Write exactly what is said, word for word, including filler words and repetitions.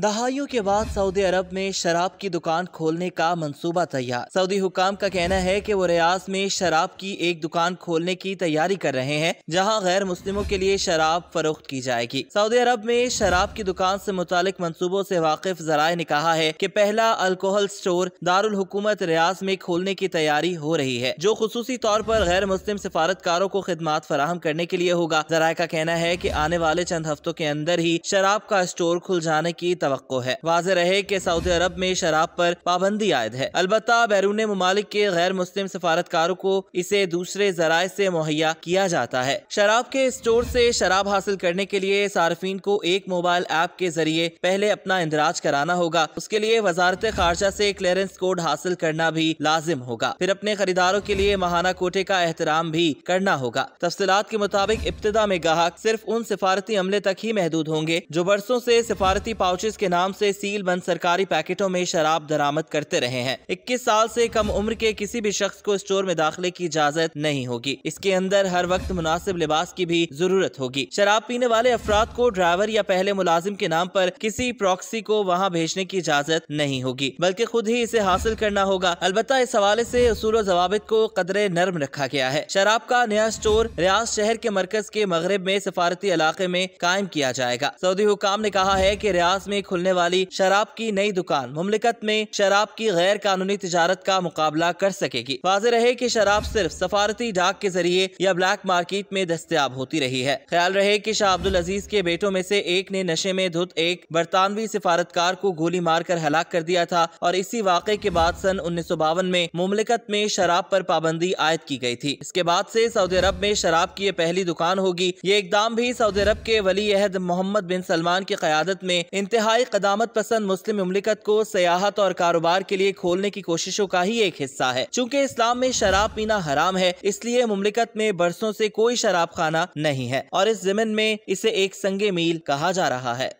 दहाइयों के बाद सऊदी अरब में शराब की दुकान खोलने का मंसूबा तैयार। सऊदी हुकाम का कहना है कि वो रियाद में शराब की एक दुकान खोलने की तैयारी कर रहे हैं, जहां गैर मुस्लिमों के लिए शराब फरोख्त की जाएगी। सऊदी अरब में शराब की दुकान से मुतालिक मंसूबों से वाकिफ जराए ने कहा है कि पहला अल्कोहल स्टोर दारुल हुकूमत रियाद में खोलने की तैयारी हो रही है, जो खुसूसी तौर पर गैर मुस्लिम सिफारतकारों को खिदमात फराहम करने के लिए होगा। जराए का कहना है कि आने वाले चंद हफ्तों के अंदर ही शराब का स्टोर खुल जाने की तवक्को है। वाज़े रहे कि सऊदी अरब में शराब पर पाबंदी आयद है, अलबत्ता बैरून ममालिक के गैर मुस्लिम सिफारतकारों को इसे दूसरे जराए से मुहैया किया जाता है। शराब के स्टोर से शराब हासिल करने के लिए सार्फिन को एक मोबाइल ऐप के जरिए पहले अपना इंदराज कराना होगा। उसके लिए वजारत खारजा से क्लियरेंस कोड हासिल करना भी लाजिम होगा। फिर अपने खरीदारों के लिए माहाना कोटे का एहतराम भी करना होगा। तफसीलात के मुताबिक इब्तिदा में ग्राहक सिर्फ उन सिफारती अमले तक ही महदूद होंगे जो बरसों से सिफारती पाउचेस के नाम से सील बंद सरकारी पैकेटों में शराब दरामद करते रहे हैं। इक्कीस साल से कम उम्र के किसी भी शख्स को स्टोर में दाखिले की इजाजत नहीं होगी। इसके अंदर हर वक्त मुनासिब लिबास की भी जरूरत होगी। शराब पीने वाले अफराद को ड्राइवर या पहले मुलाजिम के नाम पर किसी प्रॉक्सी को वहाँ भेजने की इजाजत नहीं होगी, बल्कि खुद ही इसे हासिल करना होगा। अलबत्ता इस हवाले से उसूल जवाबित को कदरे नर्म रखा गया है। शराब का नया स्टोर रियाद शहर के मरकज के मगरब में सफारती इलाके में कायम किया जाएगा। सऊदी हुकाम ने कहा है कि रियाद में खुलने वाली शराब की नई दुकान मुमलिकत में शराब की गैर कानूनी तिजारत का मुकाबला कर सकेगी। वाज़े रहे कि शराब सिर्फ सफारती डाक के जरिए या ब्लैक मार्केट में दस्तयाब होती रही है। ख्याल रहे कि शाह अब्दुल अजीज के बेटों में से एक ने नशे में धुत एक बरतानवी सिफारतकार को गोली मार कर हलाक कर दिया था और इसी वाक़े के बाद सन उन्नीस सौ बावन में मुमलिकत में शराब पर पाबंदी आयद की गई थी। इसके बाद से सऊदी अरब में शराब की यह पहली दुकान होगी। ये इकदाम भी सऊदी अरब के वली अहद मोहम्मद बिन सलमान की क़यादत में इंतहाई क़दामत पसंद मुस्लिम मुमलिकत को सियाहत और कारोबार के लिए खोलने की कोशिशों का ही एक हिस्सा है। चूँकि इस्लाम में शराब पीना हराम है, इसलिए मुमलिकत में बरसों से कोई शराब खाना नहीं है और इस ज़मीन में इसे एक संगे मील कहा जा रहा है।